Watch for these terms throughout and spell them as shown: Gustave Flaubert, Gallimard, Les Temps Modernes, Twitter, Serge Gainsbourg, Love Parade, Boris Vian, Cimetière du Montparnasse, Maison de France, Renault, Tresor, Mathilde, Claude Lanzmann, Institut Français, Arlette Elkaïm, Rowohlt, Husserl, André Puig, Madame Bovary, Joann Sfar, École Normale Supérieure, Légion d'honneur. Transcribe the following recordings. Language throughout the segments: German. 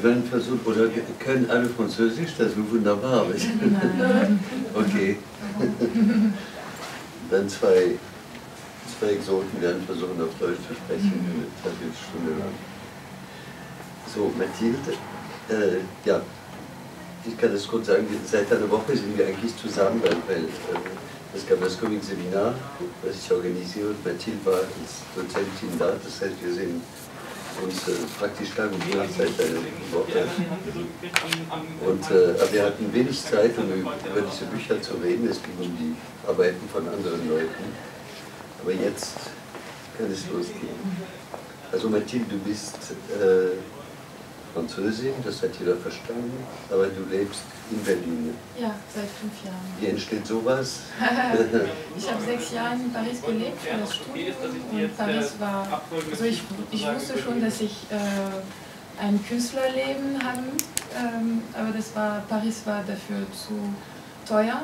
Wir werden versuchen, oder können alle Französisch, das ist wunderbar. Okay. Dann zwei Exoten werden versuchen, auf Deutsch zu sprechen, eine Viertelstunde lang. So, Mathilde, ja, ich kann das kurz sagen, seit einer Woche sind wir eigentlich zusammen, weil es gab das Comic-Seminar, das ich organisiere, und Mathilde war als Dozentin da, das heißt, wir sind uns praktisch lang und nach seit einer Woche. Und wir hatten wenig Zeit, um über diese Bücher zu reden, es ging um die Arbeiten von anderen Leuten. Aber jetzt kann es losgehen. Also Mathilde, du bist Französin, das hat jeder verstanden, aber du lebst in Berlin. Ja, seit 5 Jahren. Wie entsteht sowas? Ich habe 6 Jahre in Paris gelebt für das Studium und Paris war, also ich wusste schon, dass ich ein Künstlerleben habe, aber das war, Paris war dafür zu teuer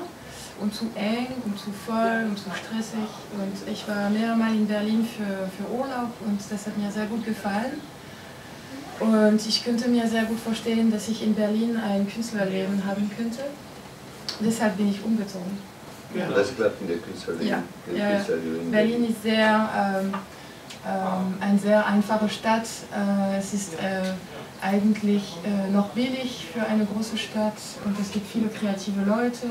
und zu eng und zu voll und zu stressig und ich war mehrere Mal in Berlin für Urlaub und das hat mir sehr gut gefallen. Und ich könnte mir sehr gut vorstellen, dass ich in Berlin ein Künstlerleben haben könnte. Deshalb bin ich umgezogen. Ja. Das klappt in der Künstlerleben. Ja. Künstlerleben. Berlin ist sehr, eine sehr einfache Stadt. Es ist eigentlich noch billig für eine große Stadt und es gibt viele kreative Leute.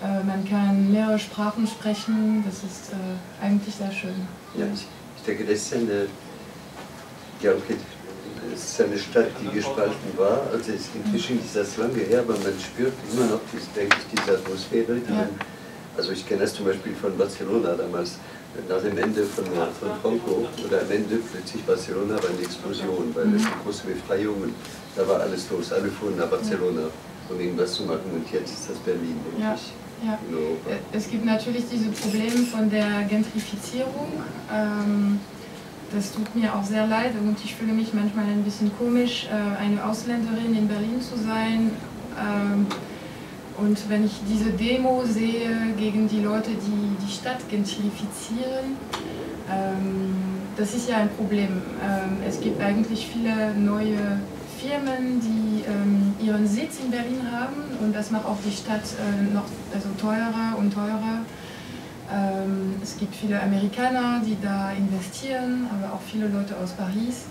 Man kann mehrere Sprachen sprechen. Das ist eigentlich sehr schön. Ja, ich denke, das ist eine... Ja, okay. Es ist eine Stadt, die gespalten war. Also inzwischen ist das lange her, aber man spürt immer noch diese Atmosphäre. Also ich kenne das zum Beispiel von Barcelona damals, nach dem Ende von Franco. Oder am Ende plötzlich Barcelona war eine Explosion, weil es eine große Befreiung und da war alles los. Alle fuhren nach Barcelona, um irgendwas zu machen. Und jetzt ist das Berlin, denke ich. Ja. In Europa. Es gibt natürlich diese Probleme von der Gentrifizierung. Das tut mir auch sehr leid und ich fühle mich manchmal ein bisschen komisch, eine Ausländerin in Berlin zu sein. Und wenn ich diese Demo sehe gegen die Leute, die die Stadt gentrifizieren, das ist ja ein Problem. Es gibt eigentlich viele neue Firmen, die ihren Sitz in Berlin haben und das macht auch die Stadt noch teurer und teurer. Es gibt viele Amerikaner, die da investieren, aber auch viele Leute aus Paris.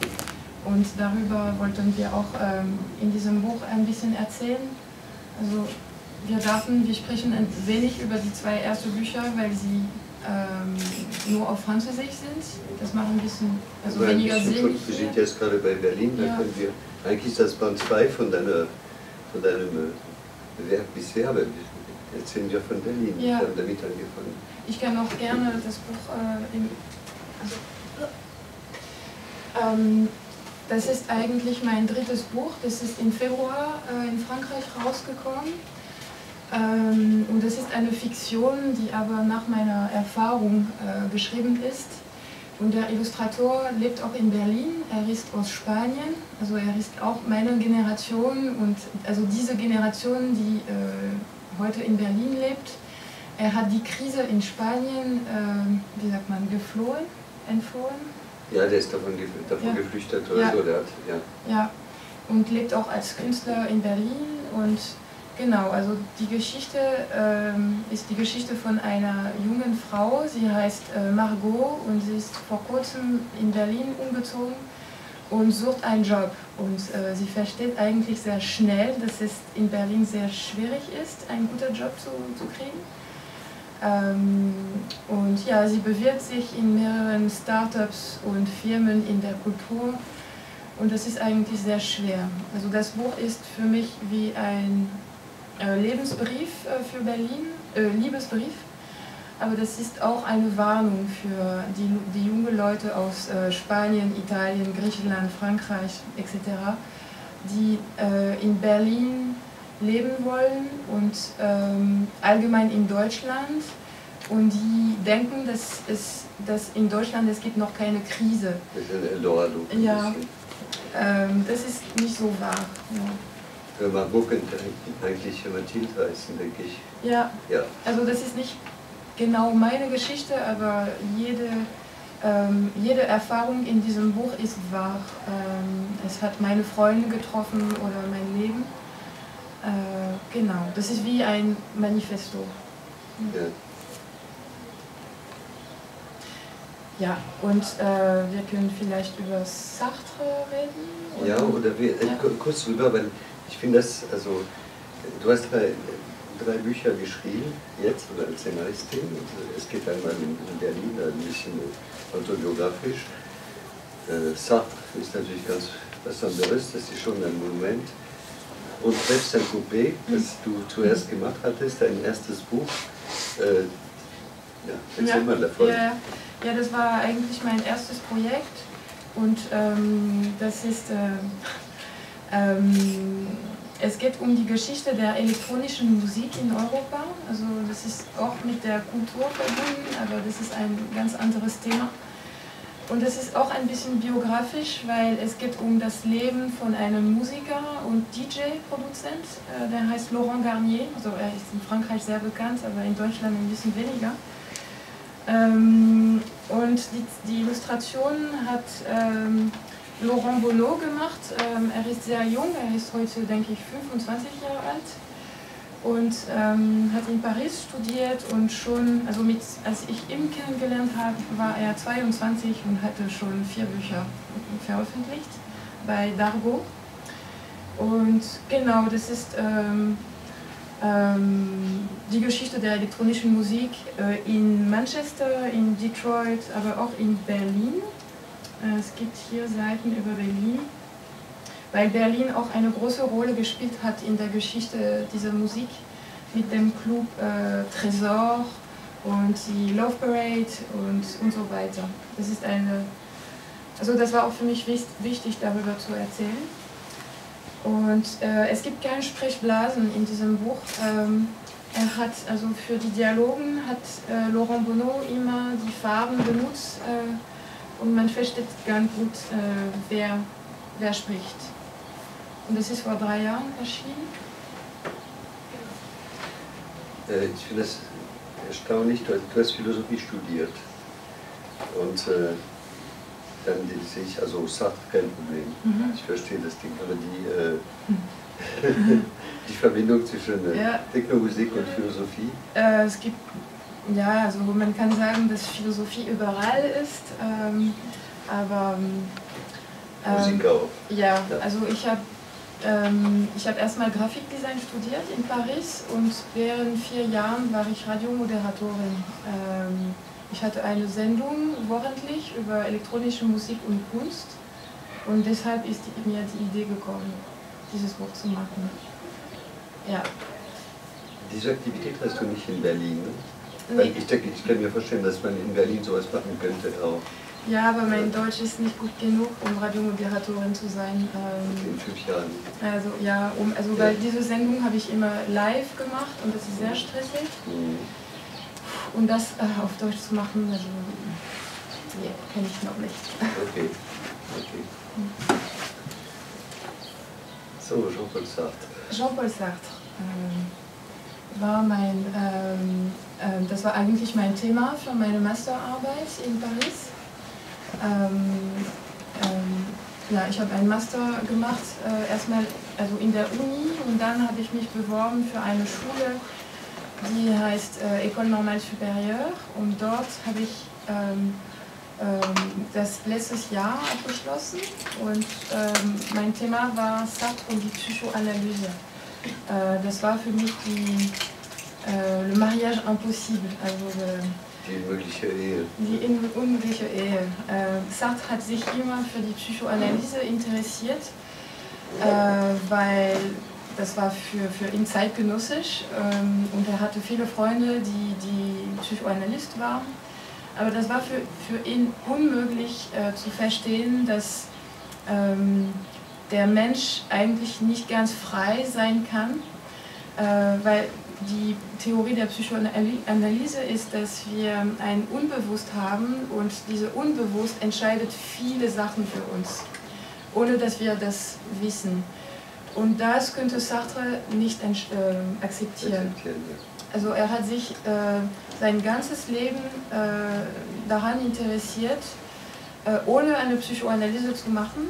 Und darüber wollten wir auch in diesem Buch ein bisschen erzählen. Also wir sprechen ein wenig über die 2 ersten Bücher, weil sie nur auf Französisch sind. Das macht ein bisschen weniger Sinn. Wir sind jetzt gerade bei Berlin, da können wir eigentlich das Band 2 von deinem Werk bisher. Jetzt sind wir von Berlin, ja. Wir haben damit angefangen. Ich kann auch gerne das Buch... das ist eigentlich mein 3. Buch, das ist im Februar in Frankreich rausgekommen. Und das ist eine Fiktion, die aber nach meiner Erfahrung geschrieben ist. Und der Illustrator lebt auch in Berlin, er ist aus Spanien, also er ist auch meine Generation, und also diese Generation, die... heute in Berlin lebt. Er hat die Krise in Spanien, wie sagt man, entflohen. Ja, der ist davon geflüchtet oder so. Der hat, ja, und lebt auch als Künstler in Berlin. Und genau, also die Geschichte ist die Geschichte von einer jungen Frau. Sie heißt Margot und sie ist vor kurzem in Berlin umgezogen und sucht einen Job. Und sie versteht eigentlich sehr schnell, dass es in Berlin sehr schwierig ist, einen guten Job zu kriegen. Und ja, sie bewirbt sich in mehreren Startups und Firmen in der Kultur. Und das ist eigentlich sehr schwer. Also das Buch ist für mich wie ein Lebensbrief für Berlin, Liebesbrief. Aber das ist auch eine Warnung für die jungen Leute aus Spanien, Italien, Griechenland, Frankreich etc., die in Berlin leben wollen und allgemein in Deutschland. Und die denken, dass in Deutschland es gibt noch keine Krise. Das ist ein Eldorado. Ja, das ist nicht so wahr. Ja. Wenn man gucken, eigentlich Mathilde heißen, denke ich. Ja, also das ist nicht... genau meine Geschichte, aber jede Jede Erfahrung in diesem Buch ist wahr. Es hat meine Freunde getroffen oder mein Leben. Genau, das ist wie ein Manifesto. Ja, und wir können vielleicht über Sartre reden? Oder? Ja, oder wir, kurz drüber, weil ich finde das, also du hast drei Bücher geschrieben, jetzt, oder als Szenaristin. Es geht einmal in Berlin, ein bisschen autobiografisch. Sartre ist natürlich ganz was anderes, das ist schon ein Monument. Und selbst ein Coupé, das du zuerst gemacht hattest, dein erstes Buch. Ja, erzähl mal davon. Ja, das war eigentlich mein erstes Projekt. Und das ist... es geht um die Geschichte der elektronischen Musik in Europa. Also das ist auch mit der Kultur verbunden, aber das ist ein ganz anderes Thema. Und das ist auch ein bisschen biografisch, weil es geht um das Leben von einem Musiker und DJ-Produzent, der heißt Laurent Garnier. Also er ist in Frankreich sehr bekannt, aber in Deutschland ein bisschen weniger. Und die Illustrationen hat... Laurent Bonneau gemacht. Er ist sehr jung, er ist heute, denke ich, 25 Jahre alt und hat in Paris studiert und schon, also als ich ihn kennengelernt habe, war er 22 und hatte schon 4 Bücher veröffentlicht bei Dargo. Und genau, das ist die Geschichte der elektronischen Musik in Manchester, in Detroit, aber auch in Berlin. Es gibt hier Seiten über Berlin, weil Berlin auch eine große Rolle gespielt hat in der Geschichte dieser Musik mit dem Club Tresor und die Love Parade und so weiter. Das ist eine, also das war auch für mich wichtig, darüber zu erzählen. Und es gibt keine Sprechblasen in diesem Buch. Er hat also für die Dialogen hat Laurent Bonneau immer die Farben benutzt. Und man versteht ganz gut, wer spricht. Und das ist vor 3 Jahren erschienen. Ich finde das erstaunlich, du hast Philosophie studiert. Und dann sehe ich, also Sartre kein Problem. Mhm. Ich verstehe das Ding, aber die Verbindung zwischen Technomusik und Philosophie. Es gibt ja, also man kann sagen, dass Philosophie überall ist, aber Musik auch. Ja, also ich habe erstmal Grafikdesign studiert in Paris und während 4 Jahren war ich Radiomoderatorin. Ich hatte eine Sendung wöchentlich über elektronische Musik und Kunst und deshalb ist mir die Idee gekommen, dieses Buch zu machen. Ja. Diese Aktivität hast du nicht in Berlin, ne? Weil ich denke, ich kann mir vorstellen, dass man in Berlin sowas machen könnte auch. Ja, aber mein Deutsch ist nicht gut genug, um Radiomoderatorin zu sein. Okay, in 5 Jahren. Also ja, weil diese Sendung habe ich immer live gemacht und das ist sehr stressig. Und das auf Deutsch zu machen, also kenne ich noch nicht. Okay, okay. So, Jean-Paul Sartre. Jean-Paul Sartre. Das war eigentlich mein Thema für meine Masterarbeit in Paris. Ich habe einen Master gemacht, erstmal also in der Uni, und dann habe ich mich beworben für eine Schule, die heißt École Normale Supérieure, und dort habe ich das letztes Jahr abgeschlossen, und mein Thema war Sartre und die Psychoanalyse. Das war für mich die Le Mariage Impossible, also die unmögliche Ehe. Die unmögliche Ehe. Sartre hat sich immer für die Psychoanalyse interessiert, weil das war für ihn zeitgenössisch, und er hatte viele Freunde, die Psychoanalyst waren. Aber das war für ihn unmöglich zu verstehen, dass der Mensch eigentlich nicht ganz frei sein kann, weil die Theorie der Psychoanalyse ist, dass wir ein Unbewusst haben und dieses Unbewusst entscheidet viele Sachen für uns, ohne dass wir das wissen. Und das könnte Sartre nicht akzeptieren. Also er hat sich sein ganzes Leben daran interessiert, ohne eine Psychoanalyse zu machen,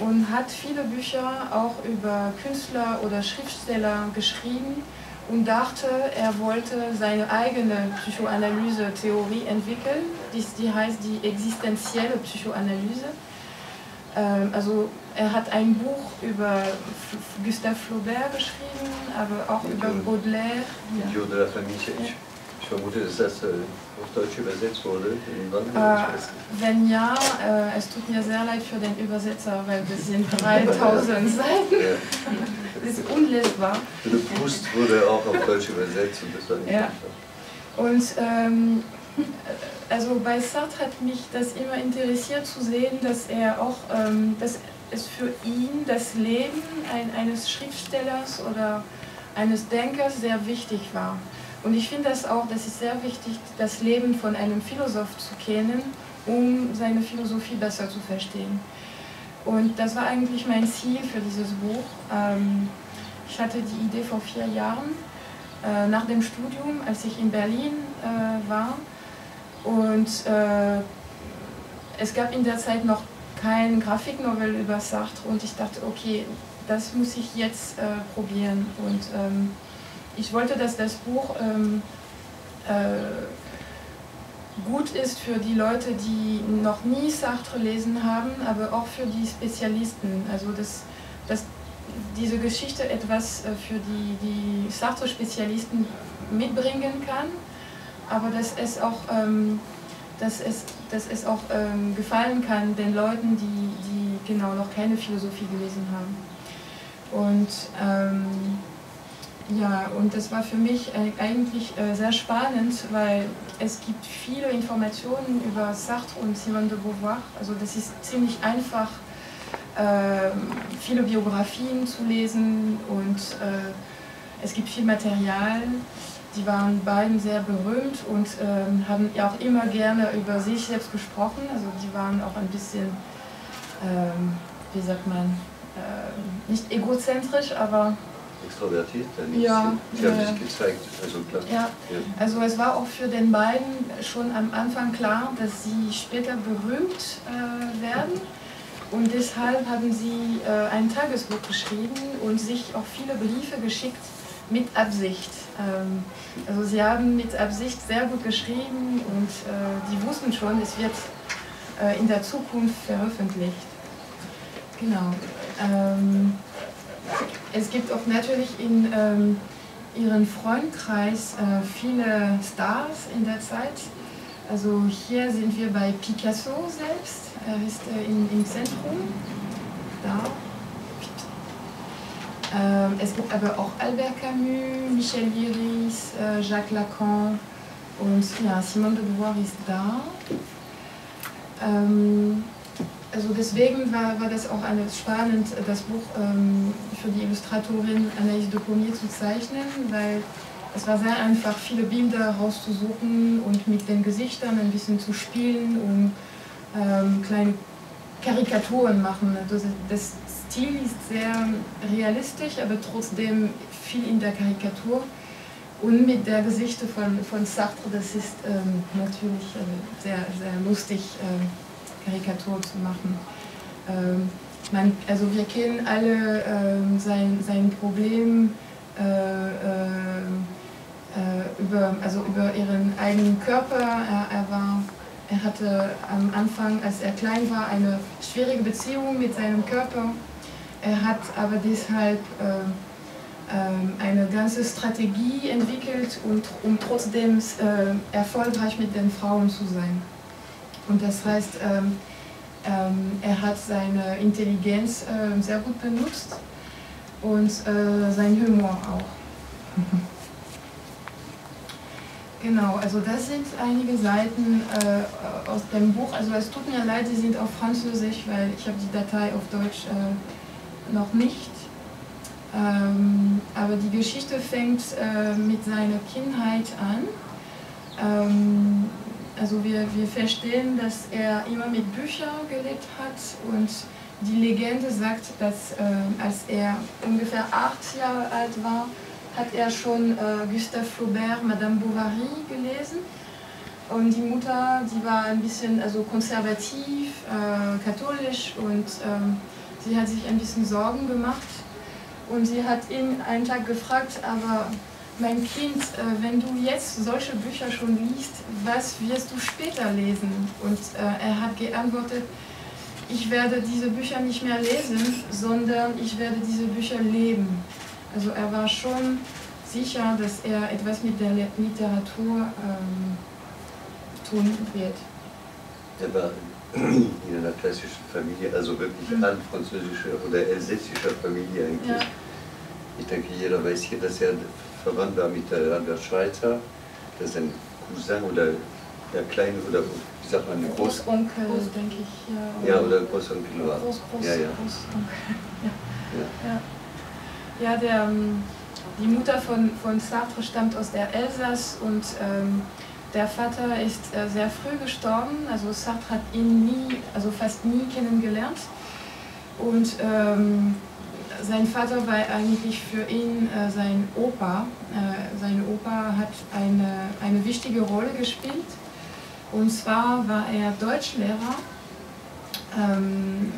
und hat viele Bücher auch über Künstler oder Schriftsteller geschrieben und dachte, er wollte seine eigene Psychoanalyse-Theorie entwickeln, die heißt die existenzielle Psychoanalyse. Also er hat ein Buch über Gustave Flaubert geschrieben, aber auch über Baudelaire. Idiot de la famille. Ich vermute, dass das auf Deutsch übersetzt wurde. Wenn ja, es tut mir sehr leid für den Übersetzer, weil das sind 3000 Seiten. Das ist unlesbar. Le Proust wurde auch auf Deutsch übersetzt und das war nicht einfach. Und also bei Sartre hat mich das immer interessiert zu sehen, dass er auch, dass es für ihn das Leben eines Schriftstellers oder eines Denkers sehr wichtig war. Und ich finde das auch, das ist sehr wichtig, das Leben von einem Philosoph zu kennen, um seine Philosophie besser zu verstehen. Und das war eigentlich mein Ziel für dieses Buch. Ich hatte die Idee vor 4 Jahren, nach dem Studium, als ich in Berlin war. Und es gab in der Zeit noch kein Grafiknovel über Sartre und ich dachte, okay, das muss ich jetzt probieren. Und ich wollte, dass das Buch gut ist für die Leute, die noch nie Sartre lesen haben, aber auch für die Spezialisten. Also dass diese Geschichte etwas für die Sartre-Spezialisten mitbringen kann, aber dass es auch gefallen kann den Leuten, die genau noch keine Philosophie gelesen haben. Und ja, und das war für mich eigentlich sehr spannend, weil es gibt viele Informationen über Sartre und Simone de Beauvoir. Also das ist ziemlich einfach, viele Biografien zu lesen, und es gibt viel Material. Die waren beiden sehr berühmt und haben auch immer gerne über sich selbst gesprochen. Also die waren auch ein bisschen, wie sagt man, nicht egozentrisch, aber extrovertiert, ja, sie haben sich gezeigt. Also, klar. Ja. Ja. Also es war auch für den beiden schon am Anfang klar, dass sie später berühmt werden, und deshalb haben sie ein Tagebuch geschrieben und sich auch viele Briefe geschickt mit Absicht. Also sie haben mit Absicht sehr gut geschrieben, und die wussten schon, es wird in der Zukunft veröffentlicht. Genau. Es gibt auch natürlich in ihren Freundkreis viele Stars in der Zeit. Also hier sind wir bei Picasso selbst, er ist im Zentrum. Da. Es gibt aber auch Albert Camus, Michel Leiris, Jacques Lacan, und ja, Simone de Beauvoir ist da. Also deswegen war das auch spannend, das Buch für die Illustratorin Anaïs Depommier zu zeichnen, weil es war sehr einfach, viele Bilder rauszusuchen und mit den Gesichtern ein bisschen zu spielen und kleine Karikaturen machen. Also das Stil ist sehr realistisch, aber trotzdem viel in der Karikatur. Und mit der Geschichte von Sartre, das ist natürlich sehr, sehr lustig. Karikatur zu machen. Also wir kennen alle sein Problem über ihren eigenen Körper. Er hatte am Anfang, als er klein war, eine schwierige Beziehung mit seinem Körper. Er hat aber deshalb eine ganze Strategie entwickelt, um trotzdem erfolgreich mit den Frauen zu sein. Und das heißt, er hat seine Intelligenz sehr gut benutzt und sein Humor auch. Genau, also das sind einige Seiten aus dem Buch. Also es tut mir leid, die sind auf Französisch, weil ich habe die Datei auf Deutsch noch nicht. Aber die Geschichte fängt mit seiner Kindheit an. Also wir verstehen, dass er immer mit Büchern gelebt hat, und die Legende sagt, dass als er ungefähr 8 Jahre alt war, hat er schon Gustave Flaubert, Madame Bovary gelesen. Und die Mutter, die war ein bisschen also konservativ, katholisch, und sie hat sich ein bisschen Sorgen gemacht. Und sie hat ihn einen Tag gefragt, aber mein Kind, wenn du jetzt solche Bücher schon liest, was wirst du später lesen? Und er hat geantwortet, ich werde diese Bücher nicht mehr lesen, sondern ich werde diese Bücher leben. Also er war schon sicher, dass er etwas mit der Literatur tun wird. Er war in einer klassischen Familie, also wirklich französischer oder elsässischer Familie eigentlich. Ja. Ich denke, jeder weiß hier, dass er verwandt war mit Albert Schweitzer, das ist ein Cousin oder der kleine, oder wie sagt man, Großonkel, denke ich. Ja, oder Großonkel war. Ja, die Mutter von Sartre stammt aus der Elsass, und der Vater ist sehr früh gestorben, also Sartre hat ihn nie, also fast nie kennengelernt. Und sein Vater war eigentlich für ihn sein Opa. Sein Opa hat eine wichtige Rolle gespielt. Und zwar war er Deutschlehrer,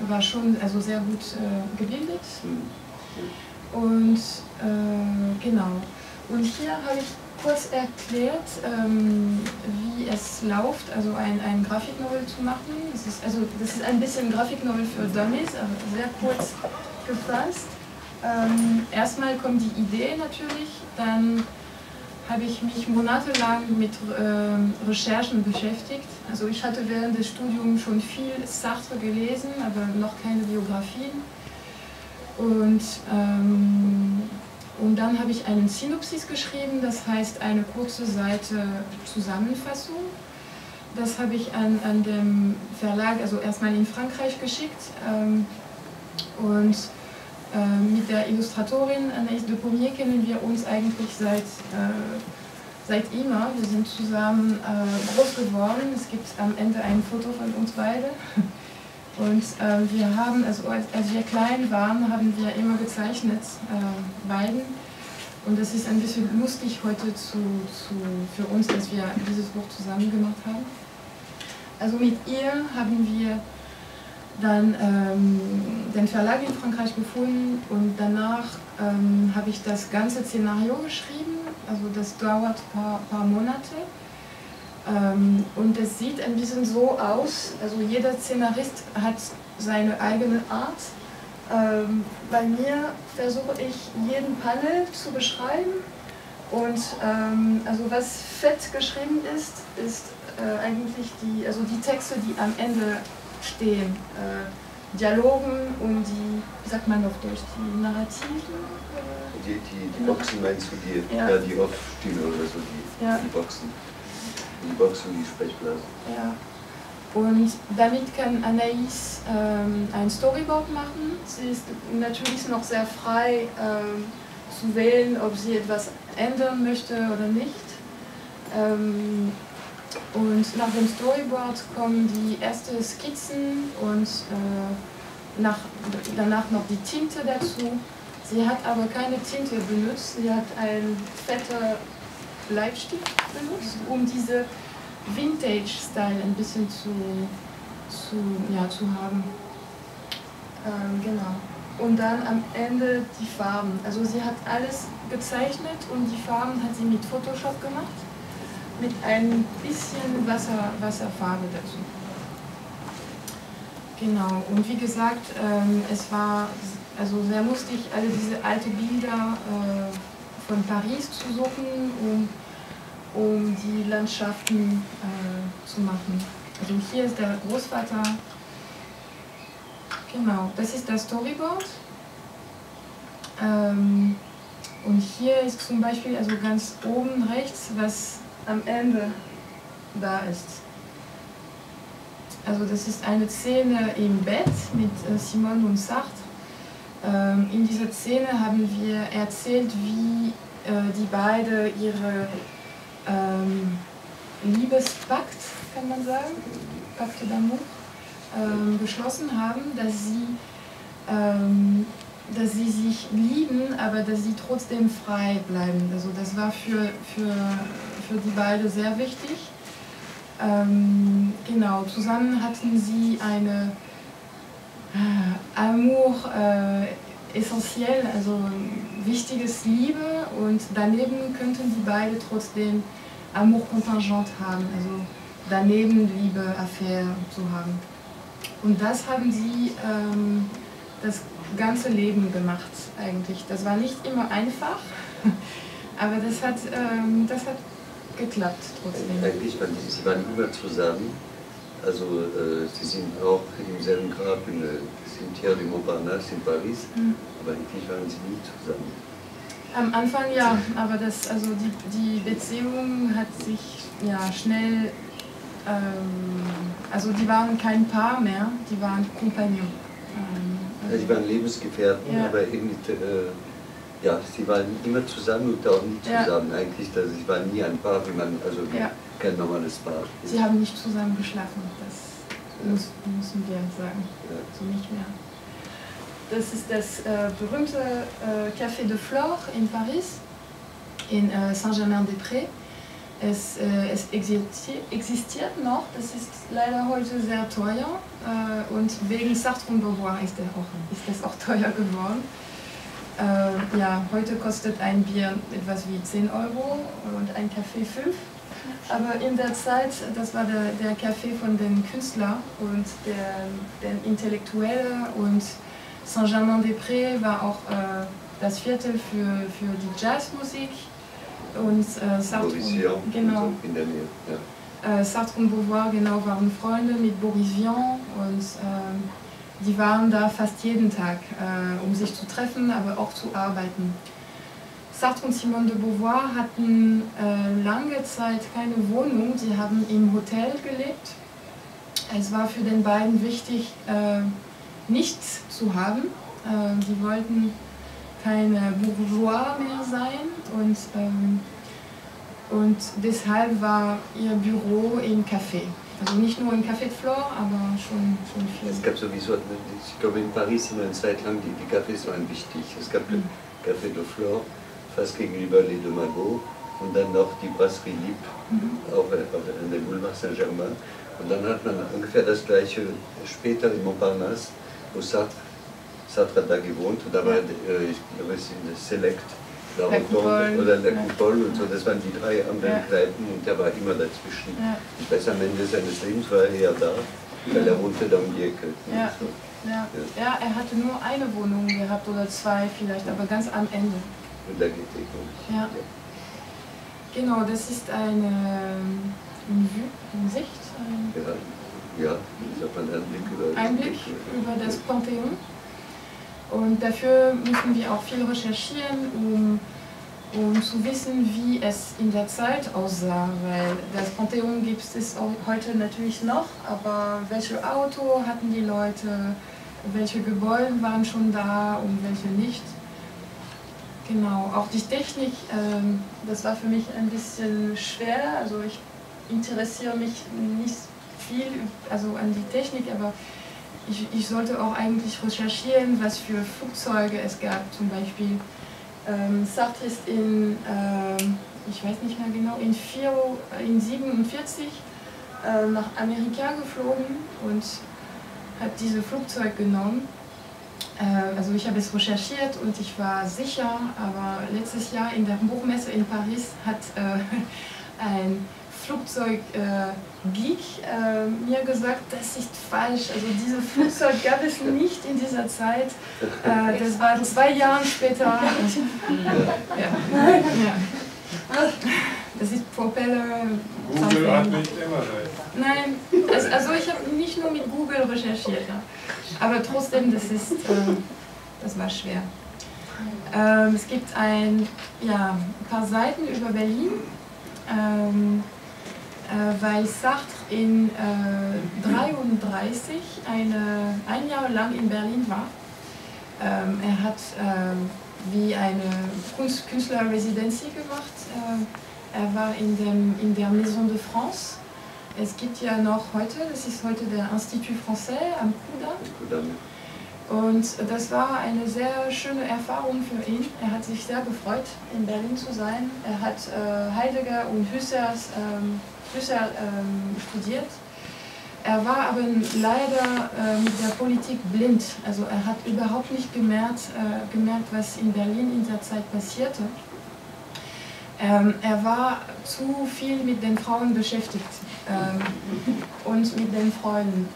war schon also sehr gut gebildet. Und genau. Und hier habe ich kurz erklärt, wie es läuft, also ein Grafiknovel zu machen. Das ist ein bisschen Grafiknovel für Dummies, aber sehr kurz gefasst. Erstmal kommt die Idee natürlich, dann habe ich mich monatelang mit Recherchen beschäftigt. Also ich hatte während des Studiums schon viel Sartre gelesen, aber noch keine Biografien. Und dann habe ich einen Synopsis geschrieben, das heißt eine kurze Seite Zusammenfassung. Das habe ich an dem Verlag, also erstmal in Frankreich geschickt. Und mit der Illustratorin Anaïs Depommier kennen wir uns eigentlich seit immer. Wir sind zusammen groß geworden. Es gibt am Ende ein Foto von uns beide. Und wir haben, also als wir klein waren, haben wir immer gezeichnet, beiden. Und das ist ein bisschen lustig heute für uns, dass wir dieses Buch zusammen gemacht haben. Also mit ihr haben wir dann den Verlag in Frankreich gefunden, und danach habe ich das ganze Szenario geschrieben, also das dauert ein paar Monate, und es sieht ein bisschen so aus, also jeder Szenarist hat seine eigene Art. Bei mir versuche ich jeden Panel zu beschreiben, und also was fett geschrieben ist eigentlich die Texte, die am Ende stehen, Dialogen und die, wie sagt man auf Deutsch, die Narrativen? Die Boxen meinst du, die Off-Stile oder so, die Boxen. Die Boxen, die Sprechblasen. Ja. Und damit kann Anaïs ein Storyboard machen. Sie ist natürlich noch sehr frei zu wählen, ob sie etwas ändern möchte oder nicht. Und nach dem Storyboard kommen die ersten Skizzen, und danach noch die Tinte dazu. Sie hat aber keine Tinte benutzt, sie hat einen fetten Bleistift benutzt, um diese Vintage-Style ein bisschen zu haben. Genau. Und dann am Ende die Farben. Also sie hat alles gezeichnet, und die Farben hat sie mit Photoshop gemacht, mit ein bisschen Wasserfarbe dazu. Genau, und wie gesagt, es war also sehr lustig, alle diese alten Bilder von Paris zu suchen, um die Landschaften zu machen. Also hier ist der Großvater. Genau, das ist das Storyboard. Und hier ist zum Beispiel, also ganz oben rechts, was am Ende da ist. Also das ist eine Szene im Bett mit Simone und Sartre. In dieser Szene haben wir erzählt, wie die beiden ihre Liebespakt, kann man sagen, Pacte d'amour, beschlossen haben, dass sie sich lieben, aber dass sie trotzdem frei bleiben. Also das war für die beiden sehr wichtig. Genau, zusammen hatten sie eine Amour essentiell, also wichtiges Liebe, und daneben könnten die beiden trotzdem Amour contingent haben, also daneben Liebe, Affäre zu haben. Und das haben sie das ganze Leben gemacht eigentlich. Das war nicht immer einfach, aber das hat geklappt trotzdem. Eigentlich waren sie waren immer zusammen, also sie sind auch im selben Grab in Cimetière du Montparnasse in Paris, aber eigentlich waren sie nie zusammen. Am Anfang ja, aber das, also die Beziehung hat sich ja schnell, also die waren kein Paar mehr, die waren Kompagnon. Also die waren Lebensgefährten, ja. Aber eben nicht, ja, sie waren immer zusammen und auch nie zusammen, ja. Eigentlich, also sie waren nie ein Paar, wie man, also ja, kein normales Paar. Sie haben nicht zusammen geschlafen, das müssen wir sagen, ja. So nicht mehr. Das ist das berühmte Café de Flore in Paris, in Saint-Germain-des-Prés. Es existiert noch, das ist leider heute sehr teuer, und wegen Sartre und Beauvoir ist das auch teuer geworden. Ja, heute kostet ein Bier etwas wie 10 Euro und ein Kaffee 5. Aber in der Zeit, das war der Café von den Künstlern und den Intellektuellen, und Saint-Germain-des-Prés war auch das Viertel für die Jazzmusik, und Sartre, genau, in der Nähe, ja. Sartre und Beauvoir, genau, waren Freunde mit Boris Vian, und die waren da fast jeden Tag, um sich zu treffen, aber auch zu arbeiten. Sartre und Simone de Beauvoir hatten lange Zeit keine Wohnung, sie haben im Hotel gelebt. Es war für den beiden wichtig, nichts zu haben. Die wollten keine Bourgeois mehr sein, und deshalb war ihr Büro im Café. Also nicht nur im Café de Flore, aber schon viel. Es gab sowieso, ich glaube, in Paris immer eine Zeit lang, die Cafés waren wichtig. Es gab den Café de Flore, fast gegenüber Les Deux Magots, und dann noch die Brasserie Lippe, auch an der Boulevard Saint-Germain. Und dann hat man ungefähr das gleiche später in Montparnasse, wo Sartre hat da gewohnt, und da war, ich glaube, es ist Select, La Coupole oder La Coupole, und so, das waren die drei anderen Kneipen, und der war immer dazwischen. Ja. Ich weiß, am Ende seines Lebens war er ja da, weil er wohnte da um die Ecke. Ja. So. Ja. Ja. Ja, er hatte nur eine Wohnung gehabt oder zwei vielleicht, aber ganz am Ende. Und da geht er, ja. Genau, das ist eine Sicht. Ja, ich habe einen Blick über das Pantheon. Und dafür müssen wir auch viel recherchieren, um zu wissen, wie es in der Zeit aussah. Weil das Pantheon gibt es heute natürlich noch, aber welche Auto hatten die Leute, welche Gebäude waren schon da und welche nicht. Genau, auch die Technik, das war für mich ein bisschen schwer. Also ich interessiere mich nicht viel an die Technik, aber ich sollte auch eigentlich recherchieren, was für Flugzeuge es gab, zum Beispiel. Sartre ist in, ich weiß nicht mehr genau, in 47 nach Amerika geflogen und hat dieses Flugzeug genommen. Also ich habe es recherchiert und ich war sicher, aber letztes Jahr in der Buchmesse in Paris hat ein Flugzeug-Geek mir gesagt, das ist falsch. Also dieses Flugzeug gab es nicht in dieser Zeit. Das war 2 Jahre später. Ja. Ja. Das ist Propeller. Google hat nicht immer recht. Nein, also ich habe nicht nur mit Google recherchiert, aber trotzdem, das war schwer. Es gibt ein paar Seiten über Berlin. Weil Sartre in 1933 ein Jahr lang in Berlin war. Er hat wie eine Künstlerresidenz gemacht. Er war in der Maison de France. Es gibt ja noch heute, das ist heute der Institut Français am Coudamm. Und das war eine sehr schöne Erfahrung für ihn. Er hat sich sehr gefreut, in Berlin zu sein. Er hat Heidegger und Husserl studiert. Er war aber leider mit der Politik blind. Also er hat überhaupt nicht gemerkt, was in Berlin in der Zeit passierte. Er war zu viel mit den Frauen beschäftigt und mit den Freunden.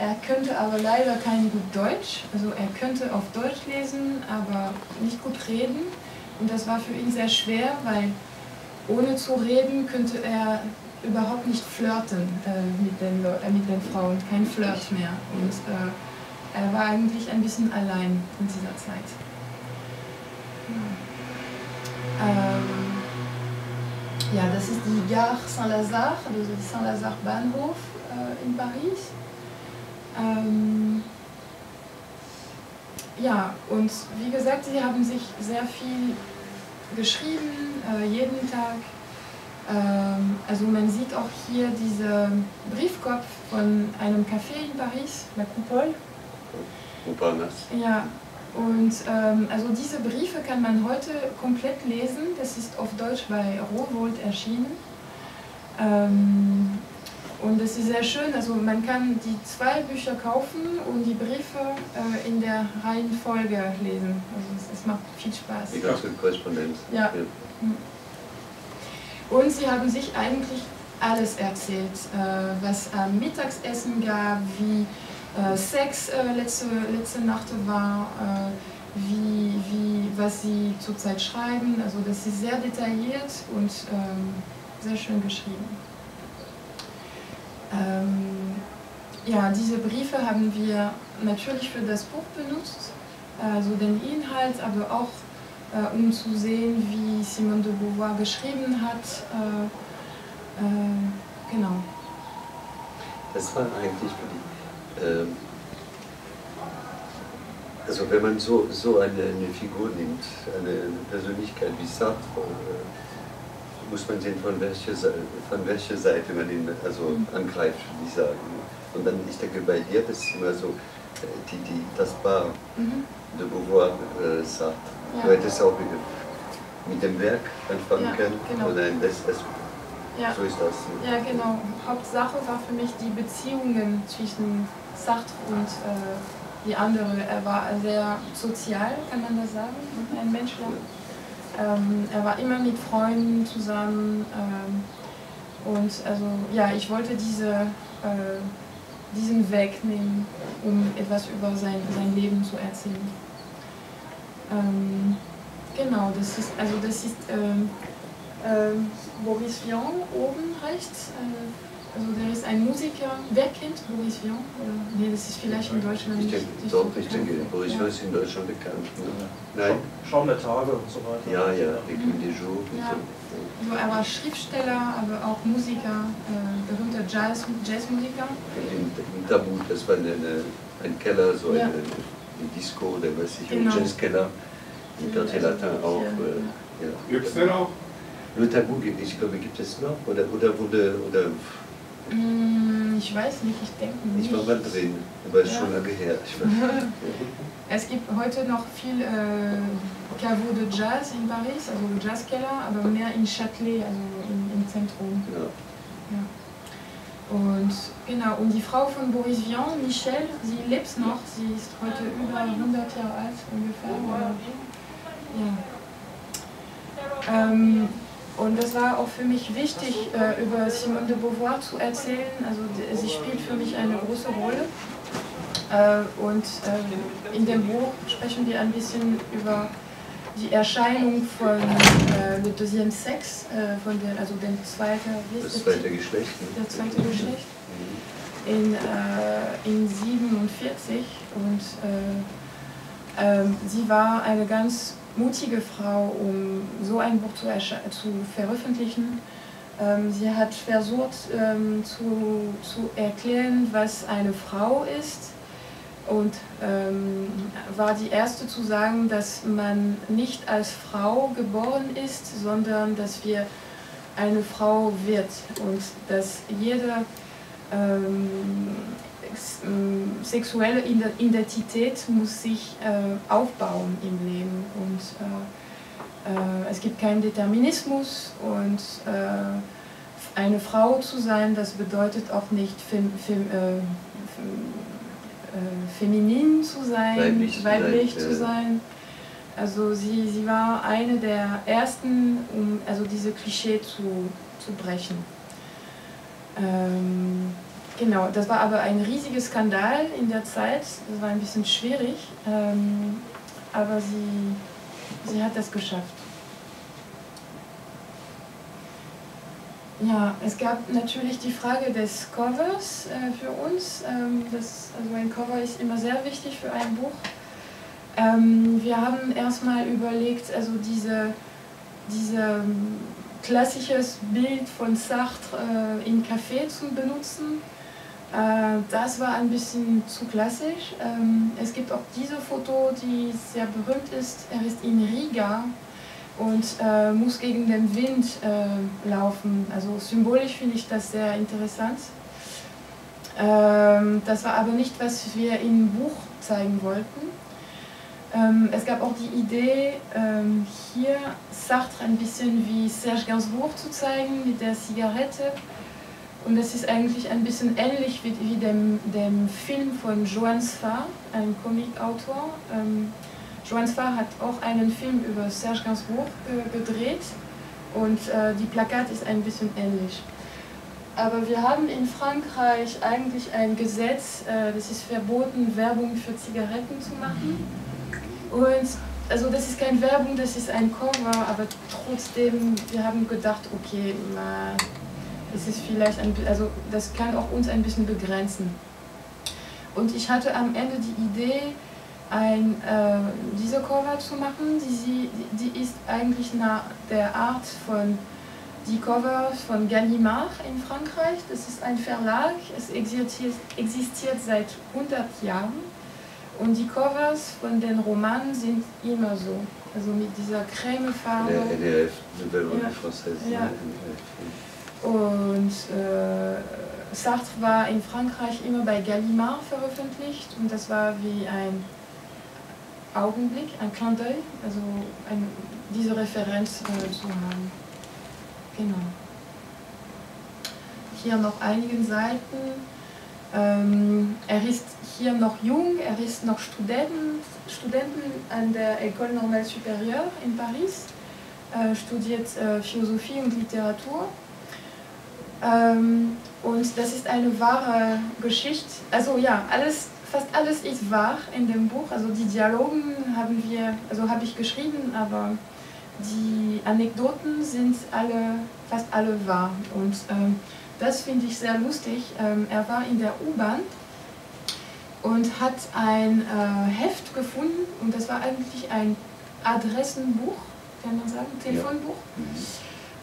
Er könnte aber leider kein gut Deutsch, also er könnte auf Deutsch lesen, aber nicht gut reden. Und das war für ihn sehr schwer, weil ohne zu reden könnte er überhaupt nicht flirten mit den Frauen, kein Flirt mehr. Und er war eigentlich ein bisschen allein in dieser Zeit. Ja. Ja, das ist die Gare Saint-Lazare, also der Saint-Lazare-Bahnhof in Paris. Ja, und wie gesagt, sie haben sich sehr viel geschrieben, jeden Tag. Also man sieht auch hier diesen Briefkopf von einem Café in Paris, La Coupole. Montparnasse. Ja. Und also diese Briefe kann man heute komplett lesen, das ist auf Deutsch bei Rowohlt erschienen. Und das ist sehr schön, also man kann die zwei Bücher kaufen und die Briefe in der Reihenfolge lesen. Also es macht viel Spaß. Die ganze Korrespondenz. Ja. Und sie haben sich eigentlich alles erzählt, was am Mittagessen gab, wie Sex letzte Nacht war, was sie zurzeit schreiben, also das ist sehr detailliert und sehr schön geschrieben. Ja, diese Briefe haben wir natürlich für das Buch benutzt, also den Inhalt, aber auch um zu sehen, wie Simone de Beauvoir geschrieben hat, genau. Das war eigentlich für die. Also wenn man so eine Figur nimmt, eine Persönlichkeit wie Sartre, muss man sehen, von welcher Seite man ihn also angreift, würde ich sagen. Und dann, ich denke, bei dir, das ist immer so, das Paar de Beauvoir, Sartre. Ja. Du hättest auch mit dem Werk anfangen können. Genau. Oder ja. So ist das. Ja, genau. Hauptsache war für mich die Beziehungen zwischen Sartre und die andere. Er war sehr sozial, kann man das sagen, ein Mensch. Er war immer mit Freunden zusammen. Und also, ja, ich wollte diesen Weg nehmen, um etwas über sein Leben zu erzählen. Genau, das ist Boris Vian oben rechts, also der ist ein Musiker. Wer kennt Boris Vian? Nee, das ist vielleicht in Deutschland ich denke, Boris Vian ist in Deutschland bekannt. Ne? Nein? Schaum der Tage und so weiter. Ja, ja, L'écume des Jours. Also er war Schriftsteller, aber auch Musiker, berühmter Jazzmusiker. Im Tabou, das war ein Keller, so ja. Ein Disco, der weiß ich, genau. Ein Jazzkeller. Im Quartier Latin auch. Gibt es den auch? Le Tabou, ich glaube, gibt es noch? Oder wurde. Ich weiß nicht, ich denke nicht. Ich war mal drin, aber ist schon lange her. Es gibt heute noch viel Caveau de Jazz in Paris, also Jazzkeller, aber mehr in Châtelet, also im Zentrum. Ja. Ja. Und genau, und die Frau von Boris Vian, Michel, sie lebt noch, sie ist heute über 100 Jahre alt ungefähr. Ja. Und das war auch für mich wichtig, über Simone de Beauvoir zu erzählen. Also sie spielt für mich eine große Rolle. Und in dem Buch sprechen wir ein bisschen über die Erscheinung von Le Deuxième Sexe, also dem zweiten Geschlecht. Der zweite Geschlecht in 47. Und sie war eine ganz mutige Frau, um so ein Buch zu veröffentlichen. Sie hat versucht zu erklären, was eine Frau ist und war die erste zu sagen, dass man nicht als Frau geboren ist, sondern dass wir eine Frau wird und dass jede sexuelle Identität muss sich aufbauen im Leben und es gibt keinen Determinismus und eine Frau zu sein, das bedeutet auch nicht feminin zu sein, weiblich zu sein. Also sie war eine der ersten, um also diese Klischee zu brechen. Genau, das war aber ein riesiger Skandal in der Zeit, das war ein bisschen schwierig, aber sie hat das geschafft. Ja, es gab natürlich die Frage des Covers für uns. Also ein Cover ist immer sehr wichtig für ein Buch. Wir haben erstmal überlegt, also diese klassisches Bild von Sartre im Café zu benutzen. Das war ein bisschen zu klassisch. Es gibt auch diese Foto, die sehr berühmt ist. Er ist in Riga und muss gegen den Wind laufen. Also symbolisch finde ich das sehr interessant. Das war aber nicht, was wir im Buch zeigen wollten. Es gab auch die Idee, hier Sartre ein bisschen wie Serge Gainsbourg zu zeigen, mit der Zigarette. Und das ist eigentlich ein bisschen ähnlich wie dem Film von Joann Sfar, einem Comicautor. Joann Sfar hat auch einen Film über Serge Gainsbourg gedreht und die Plakat ist ein bisschen ähnlich. Aber wir haben in Frankreich eigentlich ein Gesetz, das ist verboten, Werbung für Zigaretten zu machen. Und also das ist keine Werbung, das ist ein Cover, aber trotzdem, wir haben gedacht, okay, es ist vielleicht also das kann auch uns ein bisschen begrenzen. Und ich hatte am Ende die Idee, diese Cover zu machen, die ist eigentlich nach der Art von die Cover von Gallimard in Frankreich. Das ist ein Verlag, es existiert seit 100 Jahren und die Covers von den Romanen sind immer so, also mit dieser Cremefarbe. LRF, Nouvelle Revue Française. Ja. Und Sartre war in Frankreich immer bei Gallimard veröffentlicht und das war wie ein Augenblick, ein Clin d'œil, also diese Referenz zu haben. Genau. Hier noch einige Seiten. Er ist hier noch jung, er ist noch Studenten an der École Normale Supérieure in Paris, studiert Philosophie und Literatur. Und das ist eine wahre Geschichte. Also ja, fast alles ist wahr in dem Buch. Also die Dialogen habe ich geschrieben, aber die Anekdoten sind fast alle wahr. Und das finde ich sehr lustig. Er war in der U-Bahn und hat ein Heft gefunden und das war eigentlich ein Adressenbuch, kann man sagen, Telefonbuch.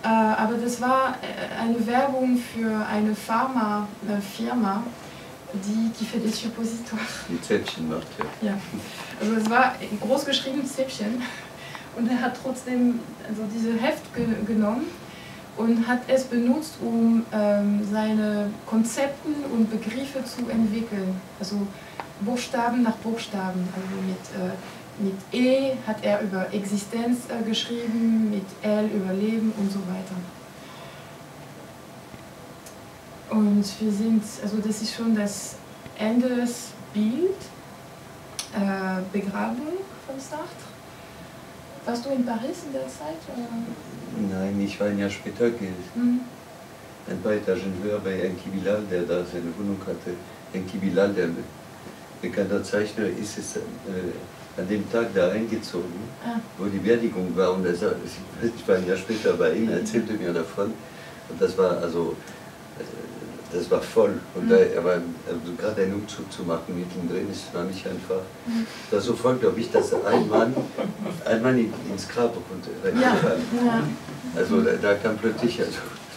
Ja. Aber das war eine Werbung für eine Pharmafirma, die fait des suppositoires. Die Zäpfchen macht, ja. Ja. Also es war groß geschrieben Zäpfchen und er hat trotzdem also diese Heft genommen und hat es benutzt, um seine Konzepte und Begriffe zu entwickeln. Also Buchstaben nach Buchstaben. Also mit E hat er über Existenz geschrieben, mit L über Leben und so weiter. Und das ist schon das Ende des Bildes, Begrabung von Sartre. Warst du in Paris in der Zeit? Oder? Nein, ich war ein Jahr später gewesen. Mhm. Ein paar Etagen höher bei Enki Bilal, der da seine Wohnung hatte. Enki Bilal, der bekannter Zeichner, ist an dem Tag da eingezogen, wo die Beerdigung war. Und ich war ein Jahr später bei ihm, erzählte mir davon. Und das war voll. Und gerade einen Umzug zu machen mittendrin, das war nicht einfach. Das war so voll, glaube ich, dass ein Mann ins Grab konnte. Also da kam plötzlich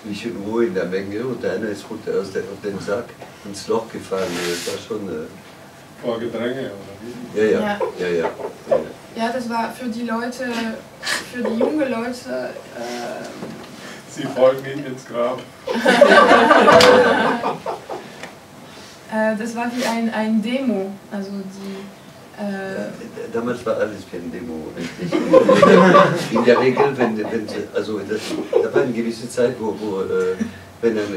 mich in Ruhe in der Menge und einer ist runter auf den Sack ins Loch gefallen. Das war schon. Vor Gedränge, oder? Ja, das war für die Leute, für die jungen Leute. Sie folgen ihm ins Grab. Das war wie ein Demo, also die... damals war alles wie ein Demo, richtig? In der Regel, da war eine gewisse Zeit, wenn ein